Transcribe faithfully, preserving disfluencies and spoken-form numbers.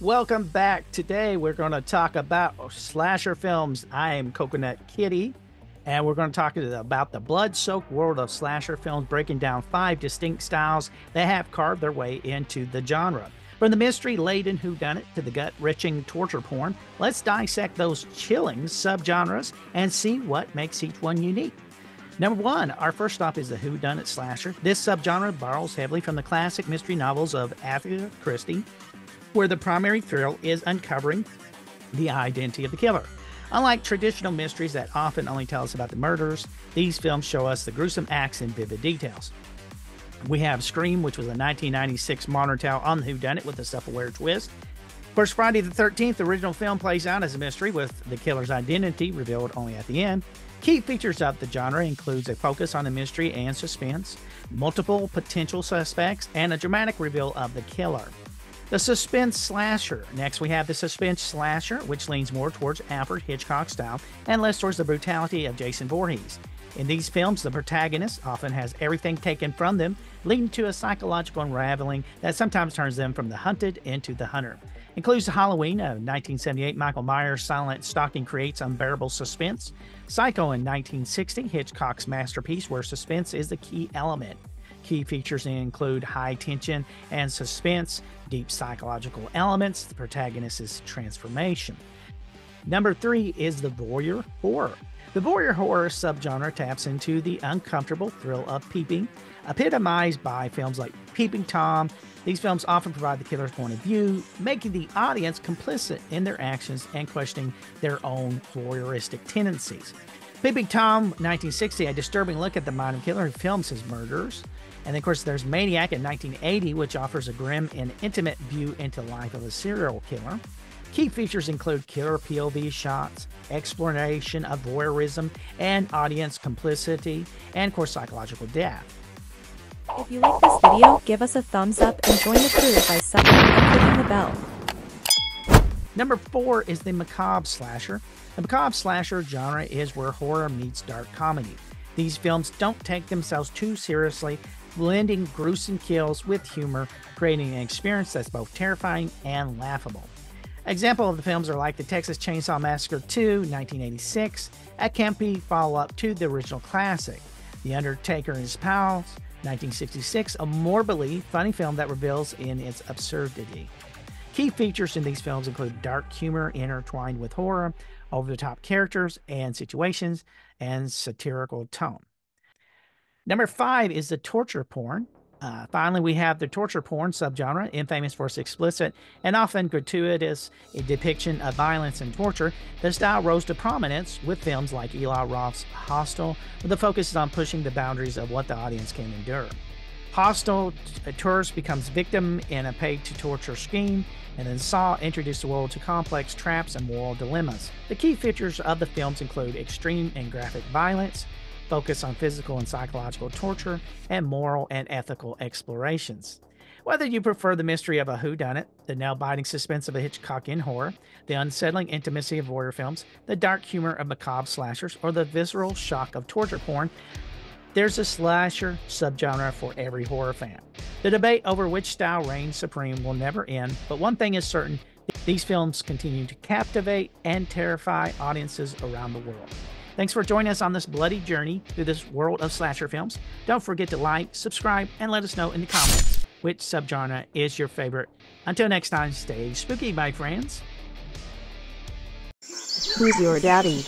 Welcome back. Today we're going to talk about slasher films. I am Coconut Kitty, and we're going to talk about the blood-soaked world of slasher films, breaking down five distinct styles that have carved their way into the genre. From the mystery-laden whodunit to the gut-wrenching torture porn, let's dissect those chilling subgenres and see what makes each one unique. Number one, our first stop is the whodunit slasher. This subgenre borrows heavily from the classic mystery novels of Agatha Christie, where the primary thrill is uncovering the identity of the killer. Unlike traditional mysteries that often only tell us about the murders, these films show us the gruesome acts in vivid details. We have Scream, which was a nineteen ninety-six modern tale on the whodunit with a self-aware twist. Of course, Friday the thirteenth, the original film, plays out as a mystery with the killer's identity revealed only at the end. Key features of the genre includes a focus on the mystery and suspense, multiple potential suspects, and a dramatic reveal of the killer. The suspense slasher. Next, we have the suspense slasher, which leans more towards Alfred Hitchcock style and less towards the brutality of Jason Voorhees. In these films, the protagonist often has everything taken from them, leading to a psychological unraveling that sometimes turns them from the hunted into the hunter. Includes Halloween of nineteen seventy-eight, Michael Myers' silent stalking creates unbearable suspense. Psycho in nineteen sixty, Hitchcock's masterpiece, where suspense is the key element. Key features include high tension and suspense, deep psychological elements, the protagonist's transformation. Number three is the voyeur horror. The voyeur horror subgenre taps into the uncomfortable thrill of peeping, epitomized by films like Peeping Tom. These films often provide the killer's point of view, making the audience complicit in their actions and questioning their own voyeuristic tendencies. Peeping Tom, nineteen sixty, a disturbing look at the modern killer who films his murders. And of course, there's Maniac in nineteen eighty, which offers a grim and intimate view into the life of a serial killer. Key features include killer P O V shots, exploration of voyeurism, and audience complicity, and of course, psychological death. If you like this video, give us a thumbs up and join the crew by subbing and clicking the bell. Number four is the macabre slasher. The macabre slasher genre is where horror meets dark comedy. These films don't take themselves too seriously, blending gruesome kills with humor, creating an experience that's both terrifying and laughable. Examples of the films are like the Texas Chainsaw Massacre two, nineteen eighty-six, a campy follow-up to the original classic, The Undertaker and His Pals, nineteen sixty-six, a morbidly funny film that reveals in its absurdity. Key features in these films include dark humor intertwined with horror, over-the-top characters and situations, and satirical tone. Number five is the torture porn. Uh, finally, we have the torture porn subgenre, infamous for its explicit and often gratuitous depiction of violence and torture. The style rose to prominence with films like Eli Roth's Hostel, where the focus is on pushing the boundaries of what the audience can endure. Hostel, a tourist becomes victim in a paid-to-torture scheme, and then Saw introduced the world to complex traps and moral dilemmas. The key features of the films include extreme and graphic violence, focus on physical and psychological torture, and moral and ethical explorations. Whether you prefer the mystery of a whodunit, the nail-biting suspense of a Hitchcockian horror, the unsettling intimacy of voyeur films, the dark humor of macabre slashers, or the visceral shock of torture porn, there's a slasher subgenre for every horror fan. The debate over which style reigns supreme will never end, but one thing is certain, these films continue to captivate and terrify audiences around the world. Thanks for joining us on this bloody journey through this world of slasher films. Don't forget to like, subscribe, and let us know in the comments which subgenre is your favorite. Until next time, stay spooky, my friends. Who's your daddy?